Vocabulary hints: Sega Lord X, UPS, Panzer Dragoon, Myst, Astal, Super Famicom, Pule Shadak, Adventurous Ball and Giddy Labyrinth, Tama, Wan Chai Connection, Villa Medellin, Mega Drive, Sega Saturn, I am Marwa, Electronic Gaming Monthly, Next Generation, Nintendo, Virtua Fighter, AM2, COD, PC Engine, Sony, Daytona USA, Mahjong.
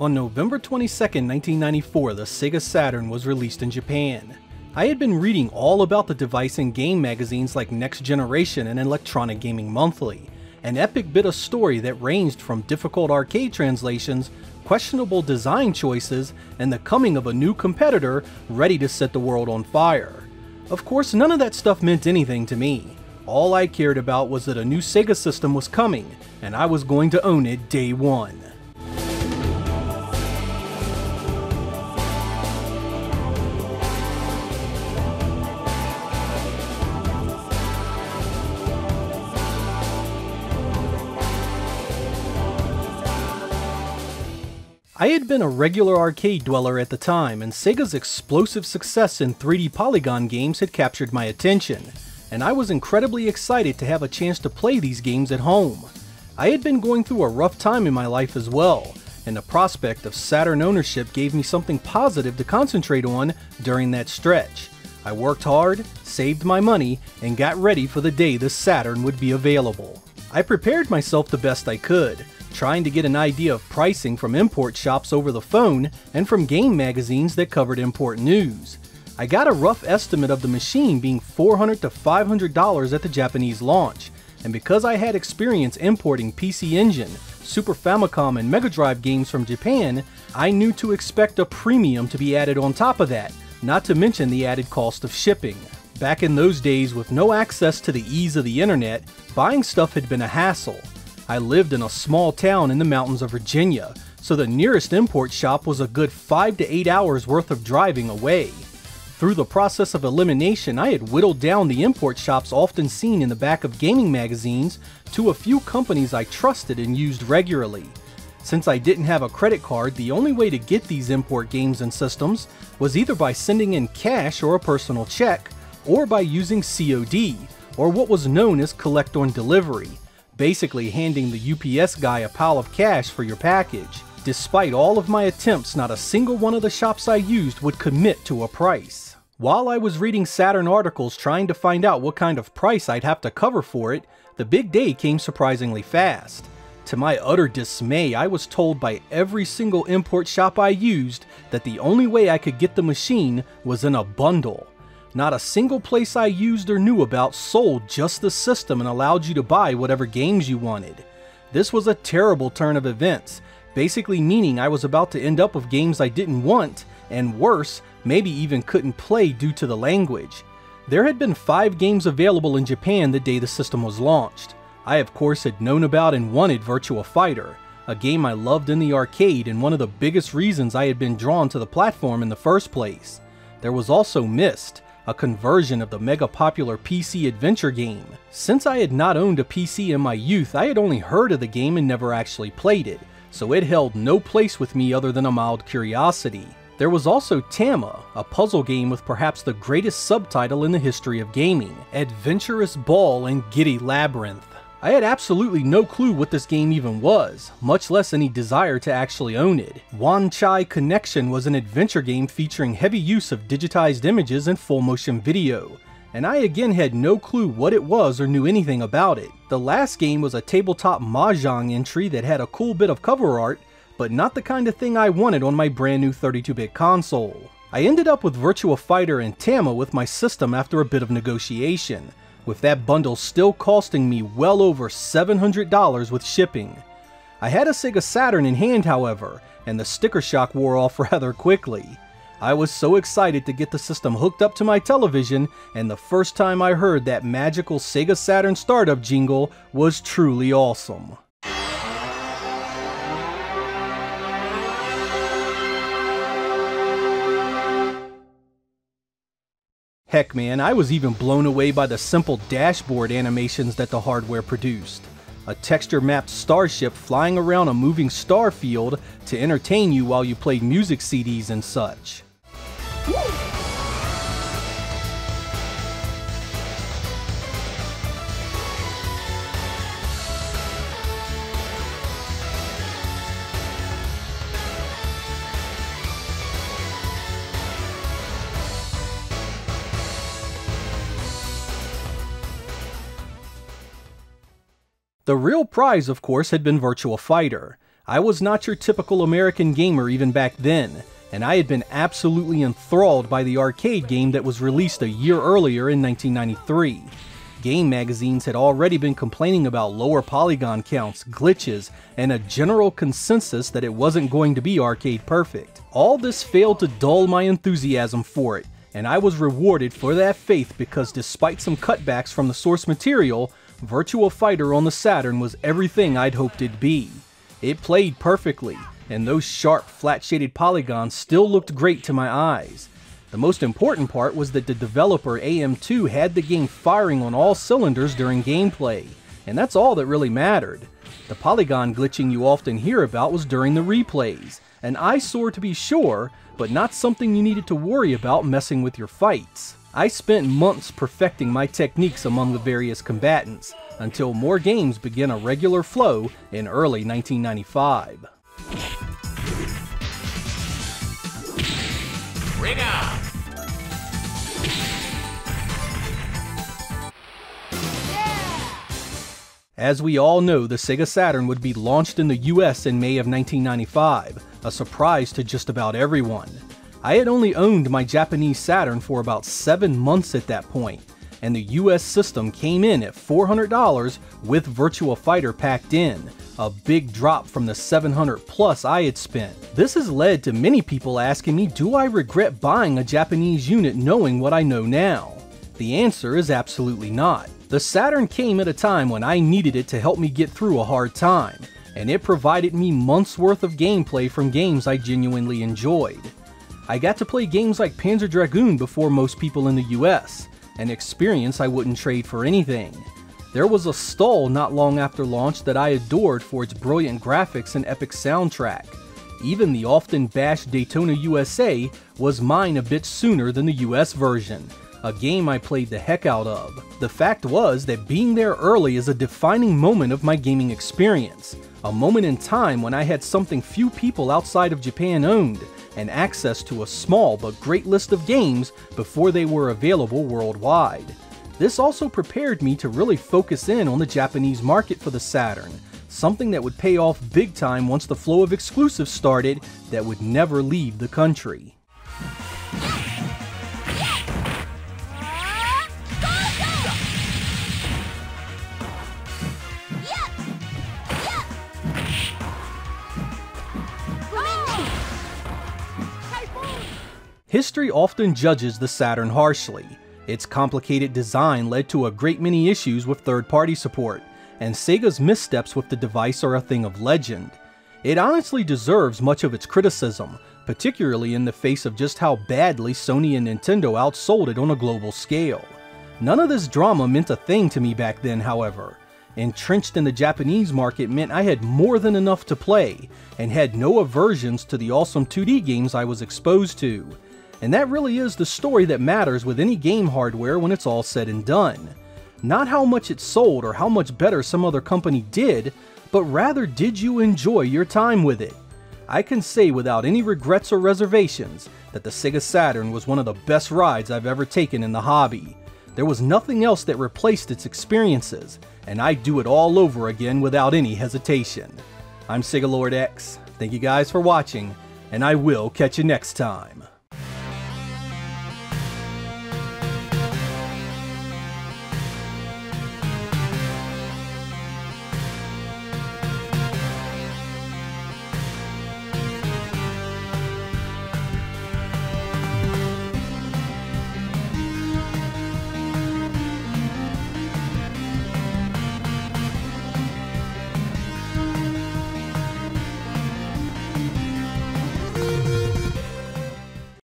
On November 22, 1994, the Sega Saturn was released in Japan. I had been reading all about the device in game magazines like Next Generation and Electronic Gaming Monthly, an epic bit of story that ranged from difficult arcade translations, questionable design choices, and the coming of a new competitor ready to set the world on fire. Of course, none of that stuff meant anything to me. All I cared about was that a new Sega system was coming, and I was going to own it day one. I had been a regular arcade dweller at the time, and Sega's explosive success in 3D polygon games had captured my attention, and I was incredibly excited to have a chance to play these games at home. I had been going through a rough time in my life as well, and the prospect of Saturn ownership gave me something positive to concentrate on during that stretch. I worked hard, saved my money, and got ready for the day the Saturn would be available. I prepared myself the best I could, trying to get an idea of pricing from import shops over the phone and from game magazines that covered import news. I got a rough estimate of the machine being $400 to $500 at the Japanese launch, and because I had experience importing PC Engine, Super Famicom, and Mega Drive games from Japan, I knew to expect a premium to be added on top of that, not to mention the added cost of shipping. Back in those days, with no access to the ease of the internet, buying stuff had been a hassle. I lived in a small town in the mountains of Virginia, so the nearest import shop was a good 5 to 8 hours worth of driving away. Through the process of elimination, I had whittled down the import shops often seen in the back of gaming magazines to a few companies I trusted and used regularly. Since I didn't have a credit card, the only way to get these import games and systems was either by sending in cash or a personal check, or by using COD, or what was known as collect on delivery, basically handing the UPS guy a pile of cash for your package. Despite all of my attempts, not a single one of the shops I used would commit to a price. While I was reading Saturn articles trying to find out what kind of price I'd have to cover for it, the big day came surprisingly fast. To my utter dismay, I was told by every single import shop I used that the only way I could get the machine was in a bundle. Not a single place I used or knew about sold just the system and allowed you to buy whatever games you wanted. This was a terrible turn of events, basically meaning I was about to end up with games I didn't want, and worse, maybe even couldn't play due to the language. There had been 5 games available in Japan the day the system was launched. I of course had known about and wanted Virtua Fighter, a game I loved in the arcade and one of the biggest reasons I had been drawn to the platform in the first place. There was also Myst, a conversion of the mega-popular PC adventure game. Since I had not owned a PC in my youth, I had only heard of the game and never actually played it, so it held no place with me other than a mild curiosity. There was also Tama, a puzzle game with perhaps the greatest subtitle in the history of gaming, Adventurous Ball and Giddy Labyrinth. I had absolutely no clue what this game even was, much less any desire to actually own it. Wan Chai Connection was an adventure game featuring heavy use of digitized images and full motion video, and I again had no clue what it was or knew anything about it. The last game was a tabletop mahjong entry that had a cool bit of cover art, but not the kind of thing I wanted on my brand new 32-bit console. I ended up with Virtua Fighter and Tama with my system after a bit of negotiation, with that bundle still costing me well over $700 with shipping. I had a Sega Saturn in hand, however, and the sticker shock wore off rather quickly. I was so excited to get the system hooked up to my television, and the first time I heard that magical Sega Saturn startup jingle was truly awesome. Heck man, I was even blown away by the simple dashboard animations that the hardware produced. A texture-mapped starship flying around a moving star field to entertain you while you played music CDs and such. The real prize, of course, had been Virtua Fighter. I was not your typical American gamer even back then, and I had been absolutely enthralled by the arcade game that was released a year earlier in 1993. Game magazines had already been complaining about lower polygon counts, glitches, and a general consensus that it wasn't going to be arcade perfect. All this failed to dull my enthusiasm for it, and I was rewarded for that faith because despite some cutbacks from the source material, Virtua Fighter on the Saturn was everything I'd hoped it'd be. It played perfectly, and those sharp, flat-shaded polygons still looked great to my eyes. The most important part was that the developer AM2 had the game firing on all cylinders during gameplay, and that's all that really mattered. The polygon glitching you often hear about was during the replays, an eyesore to be sure, but not something you needed to worry about messing with your fights. I spent months perfecting my techniques among the various combatants, until more games began a regular flow in early 1995. Ring out! As we all know, the Sega Saturn would be launched in the US in May of 1995, a surprise to just about everyone. I had only owned my Japanese Saturn for about 7 months at that point, and the US system came in at $400 with Virtua Fighter packed in, a big drop from the $700 plus I had spent. This has led to many people asking me, do I regret buying a Japanese unit knowing what I know now? The answer is absolutely not. The Saturn came at a time when I needed it to help me get through a hard time, and it provided me months worth of gameplay from games I genuinely enjoyed. I got to play games like Panzer Dragoon before most people in the US, an experience I wouldn't trade for anything. There was a Astal not long after launch that I adored for its brilliant graphics and epic soundtrack. Even the often bashed Daytona USA was mine a bit sooner than the US version, a game I played the heck out of. The fact was that being there early is a defining moment of my gaming experience, a moment in time when I had something few people outside of Japan owned, and access to a small but great list of games before they were available worldwide. This also prepared me to really focus in on the Japanese market for the Saturn, something that would pay off big time once the flow of exclusives started that would never leave the country. History often judges the Saturn harshly. Its complicated design led to a great many issues with third-party support, and Sega's missteps with the device are a thing of legend. It honestly deserves much of its criticism, particularly in the face of just how badly Sony and Nintendo outsold it on a global scale. None of this drama meant a thing to me back then, however. Entrenched in the Japanese market meant I had more than enough to play, and had no aversions to the awesome 2D games I was exposed to. And that really is the story that matters with any game hardware when it's all said and done. Not how much it sold or how much better some other company did, but rather did you enjoy your time with it. I can say without any regrets or reservations that the Sega Saturn was one of the best rides I've ever taken in the hobby. There was nothing else that replaced its experiences, and I'd do it all over again without any hesitation. I'm Sega Lord X, thank you guys for watching, and I will catch you next time.